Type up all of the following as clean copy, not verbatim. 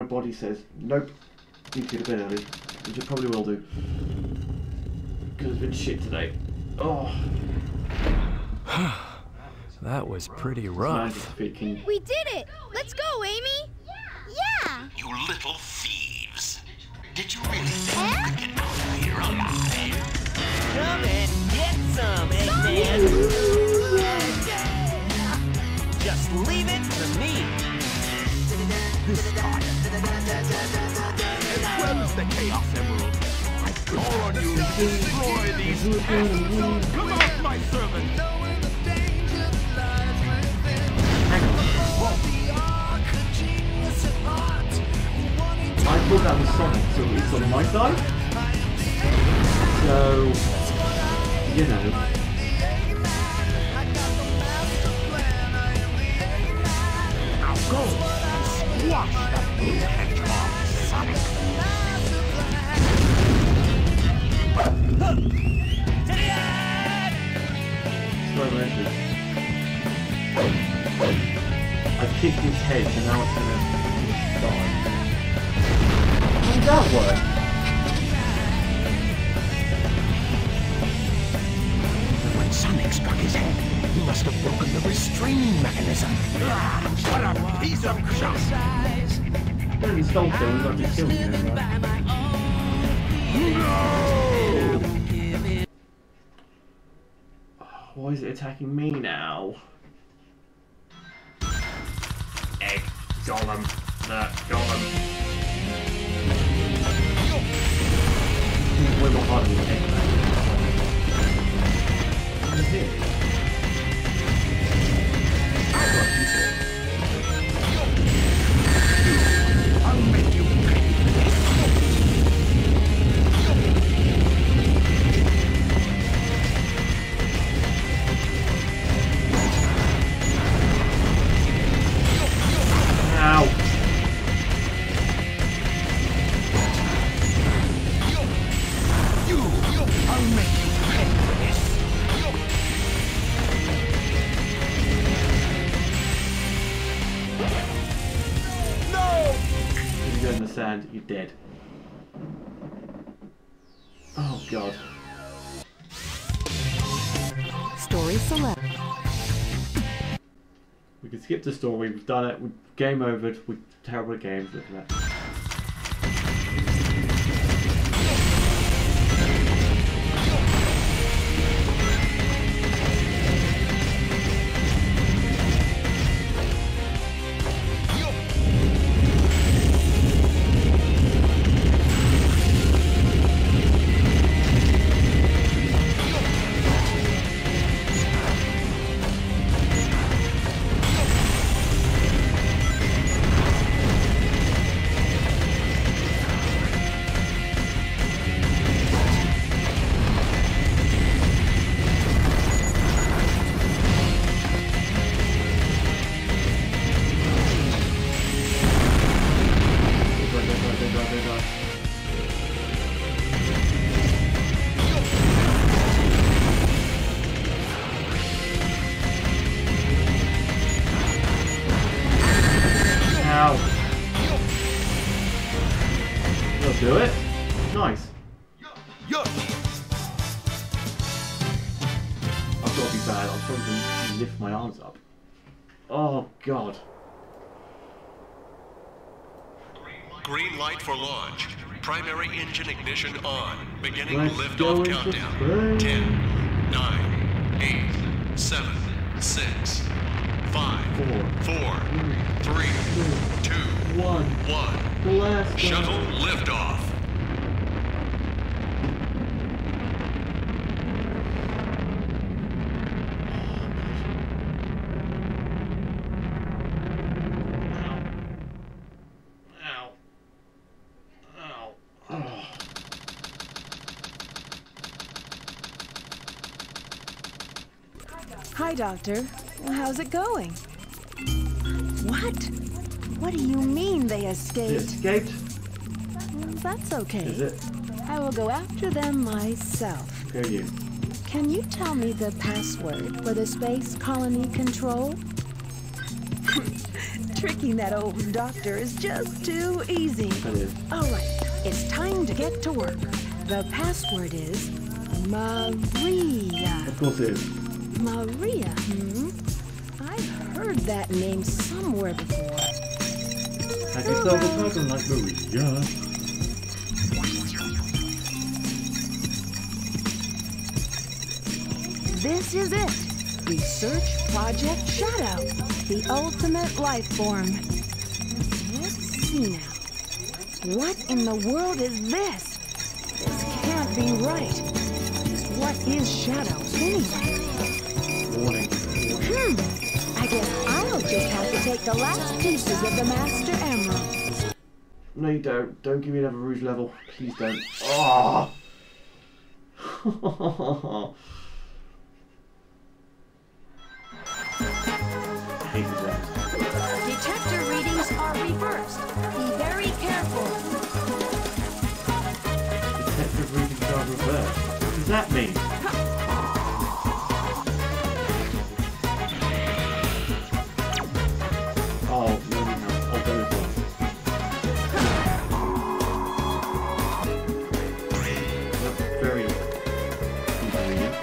my body says, nope, you need to get a bit early, which I probably will do. Because it's been shit today. Oh. That was pretty rough. We did it! Let's go, Amy! Yeah! You little thieves! Did you really think we could go here alive? Come and get some, Eggman! Just leave it to me! This time, as well as the Chaos Emerald, I call on you to destroy these assholes! Come off my servant! I thought that was Sonic, so it's on my side. So, you know. Now go and squash that blue hedgehog, Sonic. I've kicked his head and now it's gonna die. That work? When Sonic struck his head, he must have broken the restraining mechanism. What a piece of junk! Then stole things like he's killed him, right? No! Why is it attacking me now? Egg, Golem, Golem. Way more harder than egg. That's it. I'll make you pay. Ow. And you're dead. Oh god. Story select. We can skip the story, we've done it, we've game over, we're terrible at games, look at that. God. Green light for launch. Primary engine ignition on. Beginning liftoff countdown. 10, 9, 8, 7, 6, 5, 4, 3, 2, 1. Shuttle liftoff. Hi, Doctor. How's it going? What? What do you mean they escaped? They escaped? That's okay. Is it? I will go after them myself. Okay, you. Can you tell me the password for the space colony control? Tricking that old doctor is just too easy. All right, it's time to get to work. The password is Maria. Of course it is. Maria, I've heard that name somewhere before. I can solve a problem like Maria. This is it. Research Project Shadow, the ultimate life form. Let's see now. What in the world is this? This can't be right. What is Shadow anyway? I guess I'll just have to take the last pieces of the Master Emerald. No, you don't. Don't give me another Rouge level. Please don't. Oh! Detector readings are reversed. Be very careful. Detector readings are reversed. What does that mean? Oh, no, no, no. Oh, there it was. That's very inconvenient.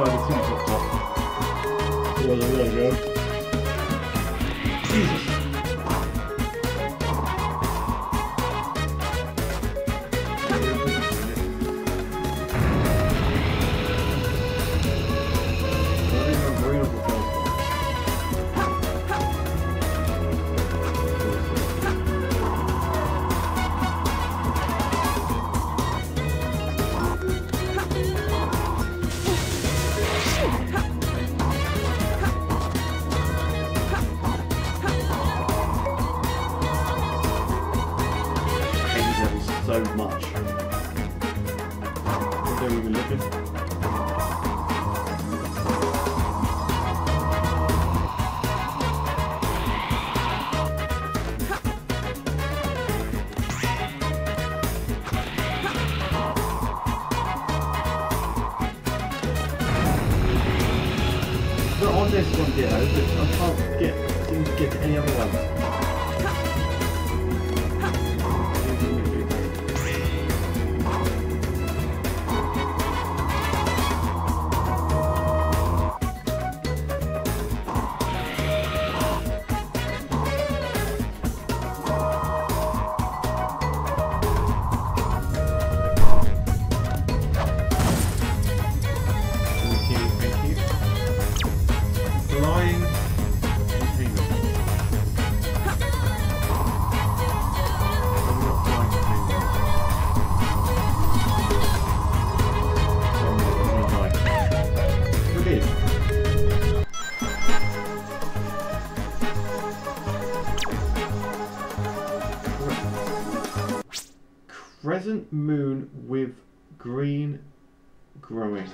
Oh, no, they're really good. Jesus. So much. What are we even looking for? Not on this one, Ditto, but I can't seem to get to any other one. Crescent moon with green growing.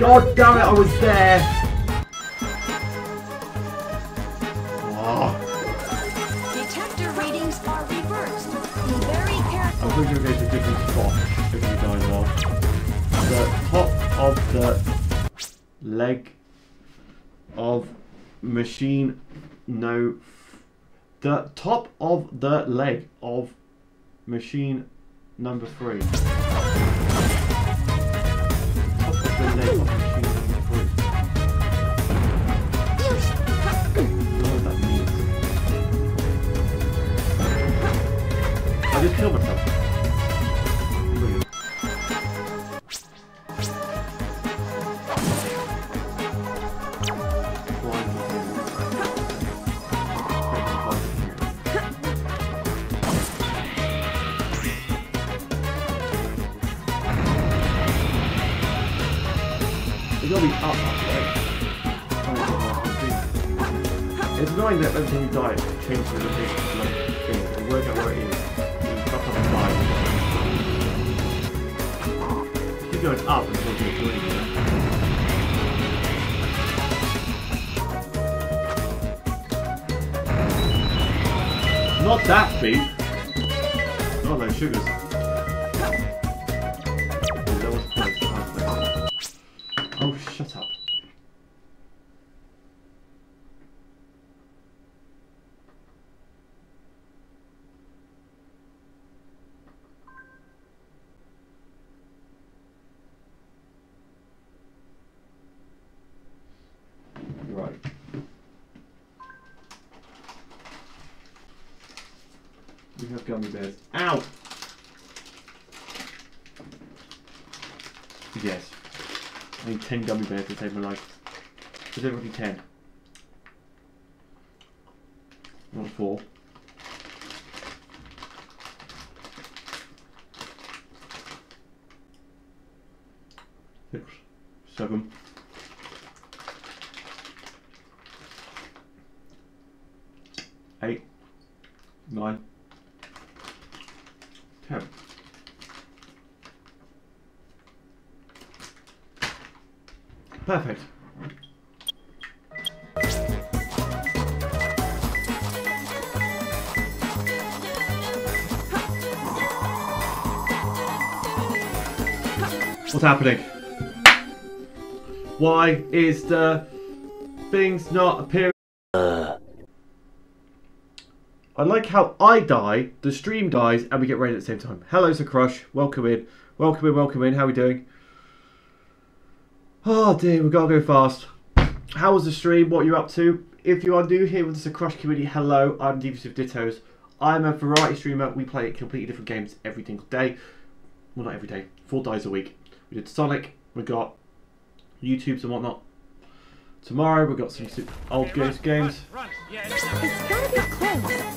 God damn it, I was there! Oh. Detector readings are reversed. Be very careful. I think you're going to a different spot if we die well. The top of the leg of machine. No. The top of the leg of machine number 3. I just killed myself. It's gotta be up, right? It's annoying that every time you die, it changes the location like things and work out where it is. Keep going up until you're doing it. Not that big. smells like sugars. That was close. Oh, shut up. Gummy bears. Ow! Yes. I need 10 gummy bears to save my life. Specifically 10. Not 4. Perfect. What's happening? Why is the things not appearing? I like how I die, the stream dies, and we get raided at the same time. Hello, Sir Crush. Welcome in. Welcome in, welcome in. How are we doing? Oh dear, we gotta go fast. How was the stream? What are you up to? If you are new here with the Sir Crush community, hello, I'm Devious of Dittos. I'm a variety streamer. We play completely different games every single day. Well, not every day. 4 days a week. We did Sonic. We got YouTubes and whatnot. Tomorrow we got some old ghost games. Run. Yeah, it's gotta be close.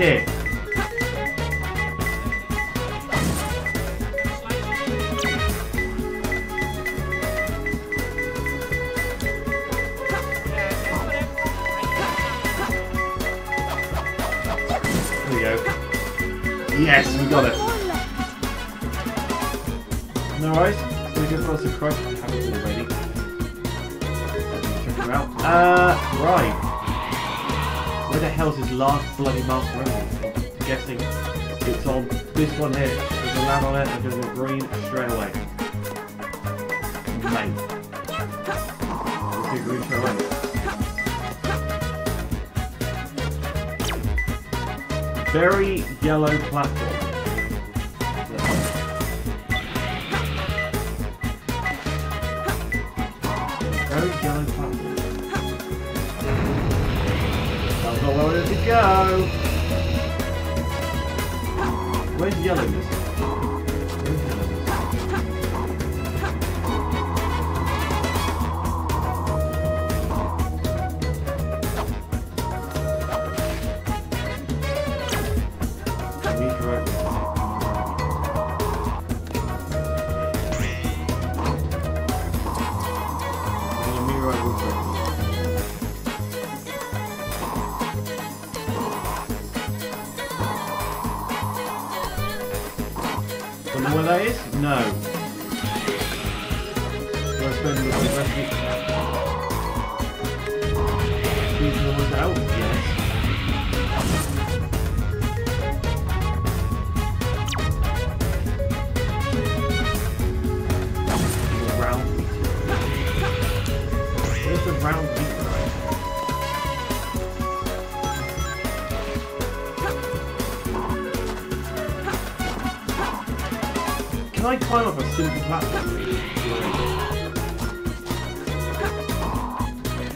Here. There we go. Yes, we got it. No worries. We just lost a crush. I have it already. Check him out. Right. Where the hell's his last bloody master emerald? I'm guessing it's on this one here. There's a lab on it and there's a green straight away. Mate. Let's do green straight away. Very yellow platform. Very yellow platform. Not where I wanted to go. Where's yellowness? Where's yellowness? Mirror over. Where that is? No. We're spending the rest of it. These ones out? Yes. Round meat. Where's the round meat? Can I climb up a simple platform? Did I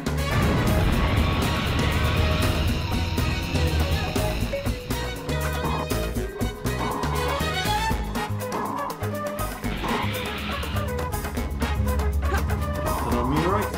mirror it?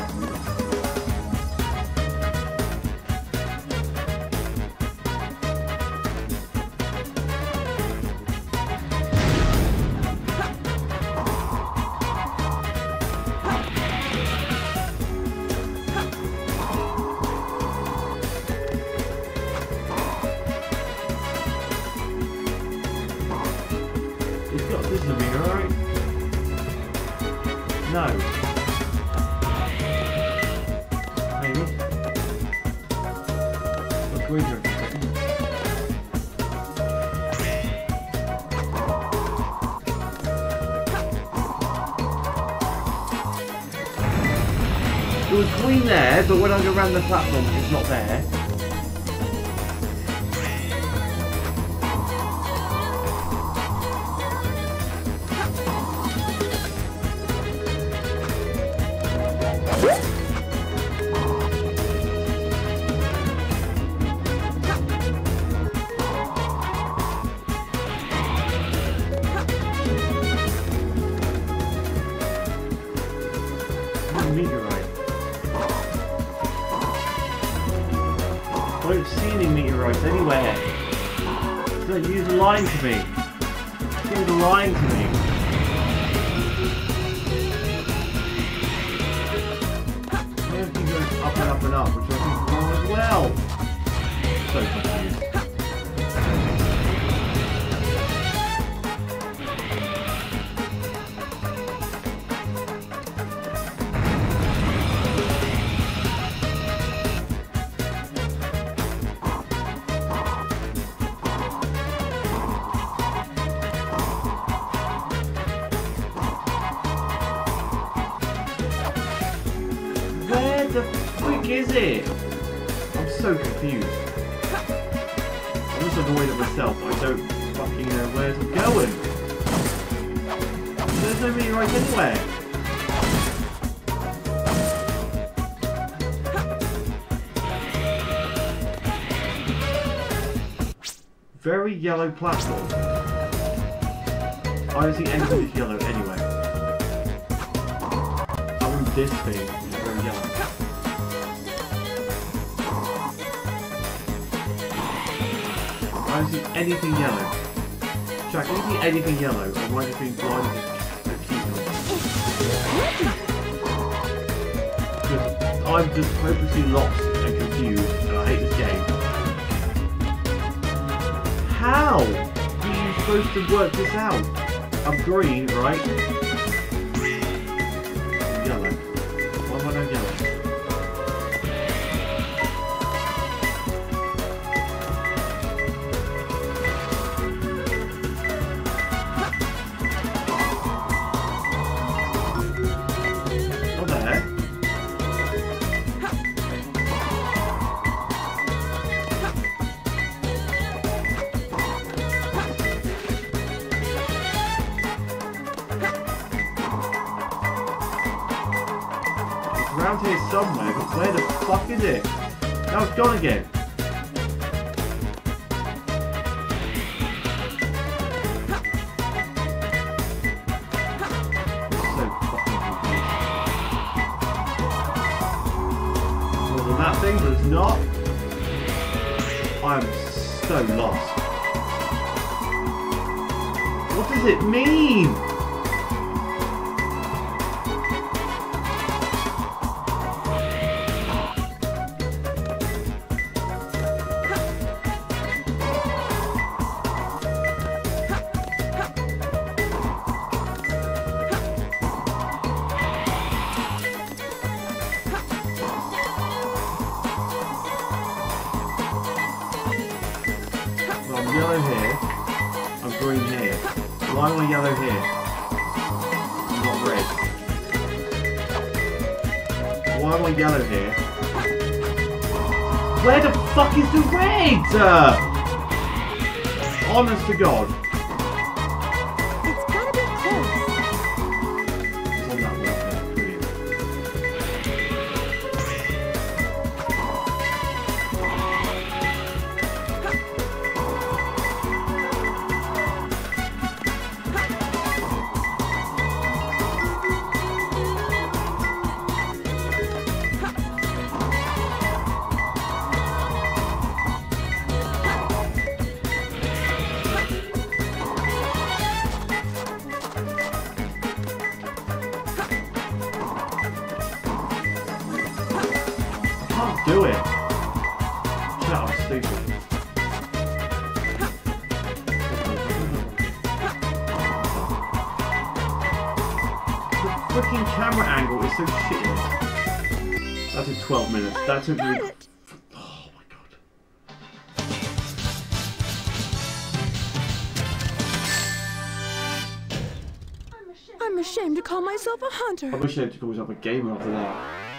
This is a mirror, right? No. Maybe. What can we do? It was green there, but when I go around the platform, it's not there. Very yellow platform. I don't see anything that's yellow anyway. Oh, this thing is very yellow. I don't see anything yellow. Jack, I don't see anything yellow. I might have been blinded. Because I'm just hopelessly lost and confused, and I hate this game. How are you supposed to work this out? I'm green, right? I'm yellow. Why am I not yellow? What the heck? Somewhere, but where the fuck is it? Now it's gone again. So fucking confused. More than that thing, but it's not. I'm so lost. What does it mean? Honest to God. It's gotta be close. It's on that one. Brilliant. What freaking camera angle is so shitty. That took 12 minutes. That took me. Oh my god. I'm ashamed to call myself a hunter. I'm ashamed to call myself a gamer after that.